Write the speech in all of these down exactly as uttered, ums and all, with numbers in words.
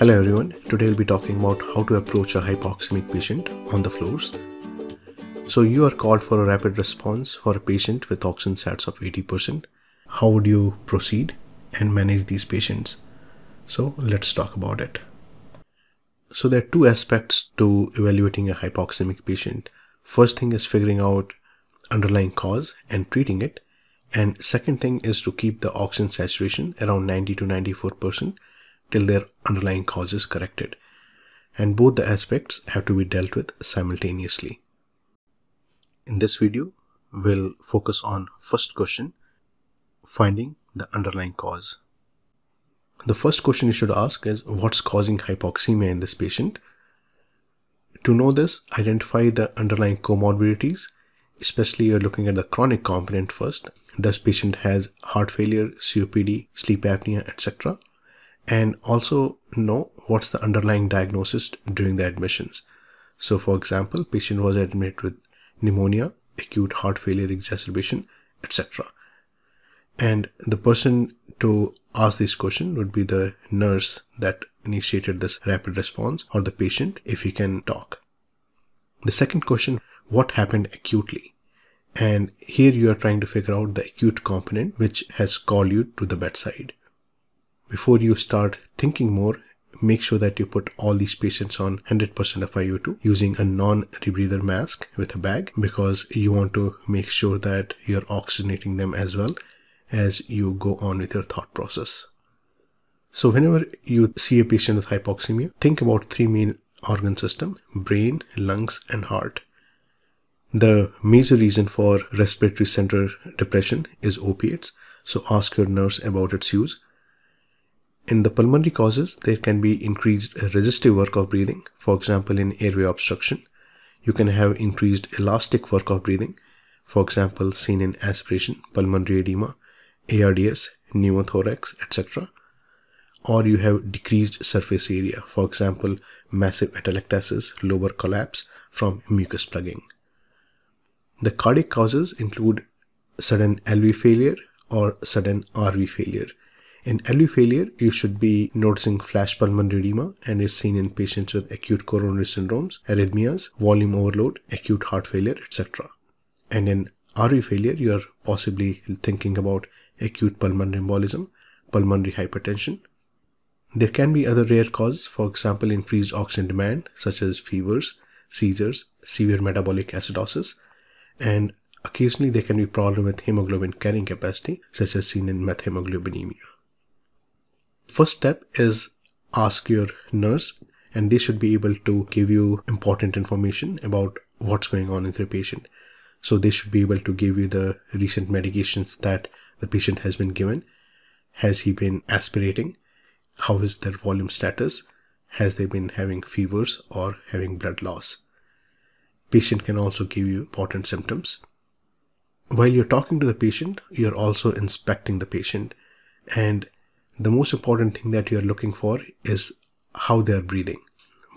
Hello everyone, today we'll be talking about how to approach a hypoxemic patient on the floors. So you are called for a rapid response for a patient with oxygen sats of eighty percent. How would you proceed and manage these patients? So let's talk about it. So there are two aspects to evaluating a hypoxemic patient. First thing is figuring out underlying cause and treating it. And second thing is to keep the oxygen saturation around ninety to ninety-four percent. Till their underlying cause is corrected, and both the aspects have to be dealt with simultaneously. In this video, we'll focus on first question, finding the underlying cause. The first question you should ask is, what's causing hypoxemia in this patient? To know this, identify the underlying comorbidities, especially you're looking at the chronic component first. Does patient has heart failure, C O P D, sleep apnea, et cetera. And also know what's the underlying diagnosis during the admissions. So for example, patient was admitted with pneumonia, acute heart failure exacerbation, et cetera. And the person to ask this question would be the nurse that initiated this rapid response, or the patient if he can talk. The second question, what happened acutely? And here you are trying to figure out the acute component which has called you to the bedside. Before you start thinking more, make sure that you put all these patients on one hundred percent of F i O two using a non-rebreather mask with a bag, because you want to make sure that you're oxygenating them as well as you go on with your thought process. So whenever you see a patient with hypoxemia, think about three main organ system: brain, lungs, and heart. The major reason for respiratory center depression is opiates, so ask your nurse about its use. In the pulmonary causes, there can be increased resistive work of breathing. For example, in airway obstruction, you can have increased elastic work of breathing. For example, seen in aspiration, pulmonary edema, A R D S, pneumothorax, et cetera. Or you have decreased surface area. For example, massive atelectasis, lobar collapse from mucus plugging. The cardiac causes include sudden L V failure or sudden R V failure. In L V failure, you should be noticing flash pulmonary edema, and is seen in patients with acute coronary syndromes, arrhythmias, volume overload, acute heart failure, et cetera. And in R V failure, you are possibly thinking about acute pulmonary embolism, pulmonary hypertension. There can be other rare causes, for example, increased oxygen demand, such as fevers, seizures, severe metabolic acidosis, and occasionally there can be problem with hemoglobin carrying capacity, such as seen in methemoglobinemia. First step is ask your nurse, and they should be able to give you important information about what's going on with your patient. So they should be able to give you the recent medications that the patient has been given. Has he been aspirating? How is their volume status? Has they been having fevers or having blood loss? Patient can also give you important symptoms. While you're talking to the patient, you're also inspecting the patient, and the most important thing that you are looking for is how they are breathing.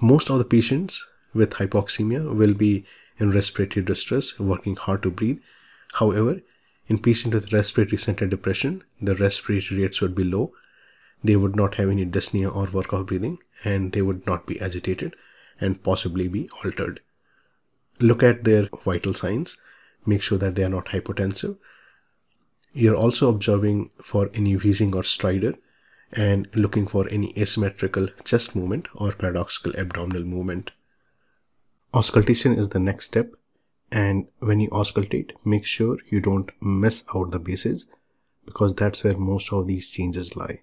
Most of the patients with hypoxemia will be in respiratory distress, working hard to breathe. However, in patients with respiratory center depression, the respiratory rates would be low. They would not have any dyspnea or work of breathing, and they would not be agitated and possibly be altered. Look at their vital signs. Make sure that they are not hypotensive. You're also observing for any wheezing or stridor, and looking for any asymmetrical chest movement or paradoxical abdominal movement. Auscultation is the next step, and when you auscultate, make sure you don't miss out the bases, because that's where most of these changes lie.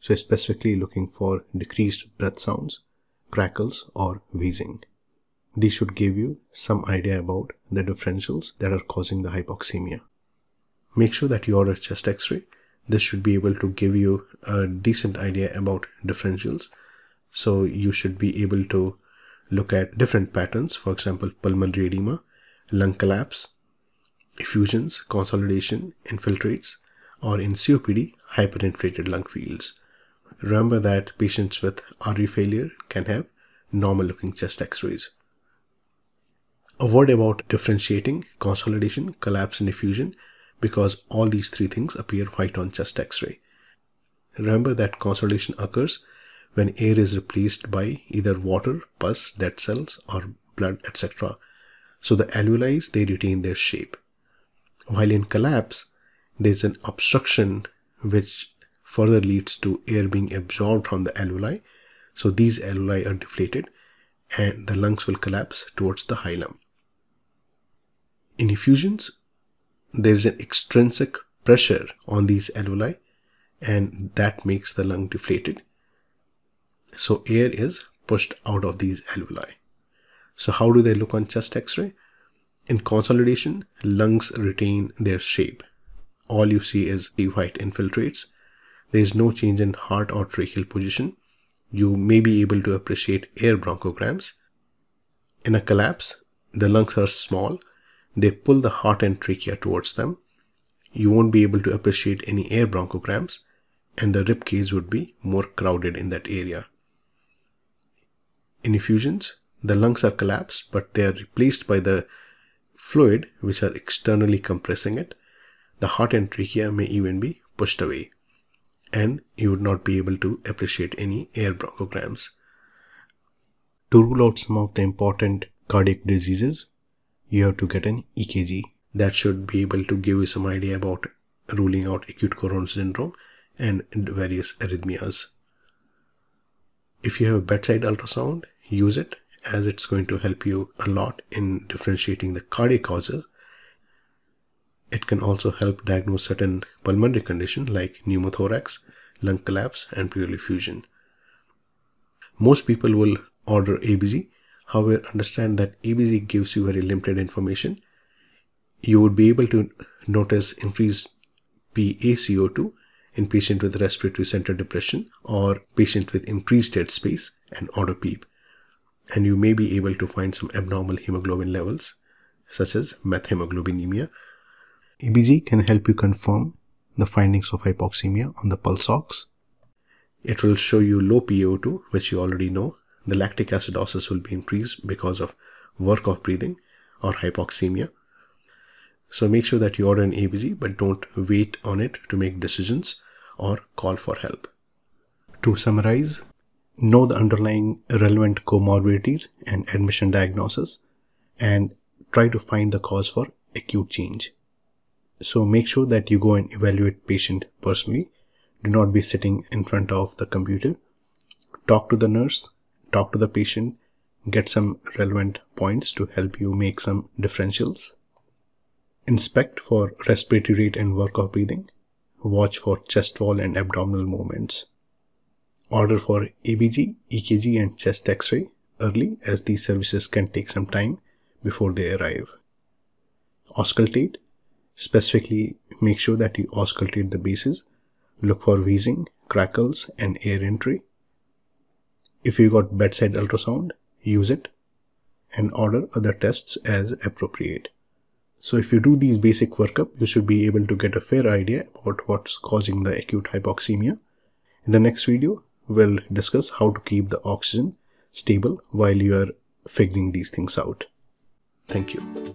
So specifically looking for decreased breath sounds, crackles, or wheezing. These should give you some idea about the differentials that are causing the hypoxemia. Make sure that you order chest x-ray. This should be able to give you a decent idea about differentials. So you should be able to look at different patterns, for example, pulmonary edema, lung collapse, effusions, consolidation, infiltrates, or in C O P D, hyperinflated lung fields. Remember that patients with R V failure can have normal looking chest x-rays. Avoid about differentiating consolidation, collapse, and effusion, because all these three things appear white on chest x-ray. Remember that consolidation occurs when air is replaced by either water, pus, dead cells, or blood, et cetera. So the alveoli, they retain their shape. While in collapse, there's an obstruction which further leads to air being absorbed from the alveoli. So these alveoli are deflated and the lungs will collapse towards the hilum. In effusions, there is an extrinsic pressure on these alveoli and that makes the lung deflated. So air is pushed out of these alveoli. So how do they look on chest x-ray? In consolidation, lungs retain their shape. All you see is the white infiltrates. There is no change in heart or tracheal position. You may be able to appreciate air bronchograms. In a collapse, the lungs are small. They pull the heart and trachea towards them. You won't be able to appreciate any air bronchograms, and the rib cage would be more crowded in that area. In effusions, the lungs are collapsed, but they are replaced by the fluid which are externally compressing it. The heart and trachea may even be pushed away, and you would not be able to appreciate any air bronchograms. To rule out some of the important cardiac diseases, you have to get an E K G. That should be able to give you some idea about ruling out acute coronary syndrome and various arrhythmias. If you have bedside ultrasound, use it, as it's going to help you a lot in differentiating the cardiac causes. It can also help diagnose certain pulmonary conditions like pneumothorax, lung collapse, and pleural effusion. Most people will order A B G. However, understand that A B G gives you very limited information. You would be able to notice increased PaCO two in patient with respiratory central depression or patient with increased headspace and auto-PEEP. And you may be able to find some abnormal hemoglobin levels, such as methemoglobinemia. A B G can help you confirm the findings of hypoxemia on the pulse ox. It will show you low P a O two, which you already know. The lactic acidosis will be increased because of work of breathing or hypoxemia. So make sure that you order an A B G, but don't wait on it to make decisions or call for help. To summarize, know the underlying relevant comorbidities and admission diagnosis, and try to find the cause for acute change. So make sure that you go and evaluate patient personally. Do not be sitting in front of the computer. Talk to the nurse, talk to the patient, get some relevant points to help you make some differentials. Inspect for respiratory rate and work of breathing. Watch for chest wall and abdominal movements. Order for A B G, E K G and chest x-ray early, as these services can take some time before they arrive. Auscultate. Specifically, make sure that you auscultate the bases. Look for wheezing, crackles and air entry. If you got bedside ultrasound, use it and order other tests as appropriate. So if you do these basic workup, you should be able to get a fair idea about what's causing the acute hypoxemia. In the next video, we'll discuss how to keep the oxygen stable while you are figuring these things out. Thank you.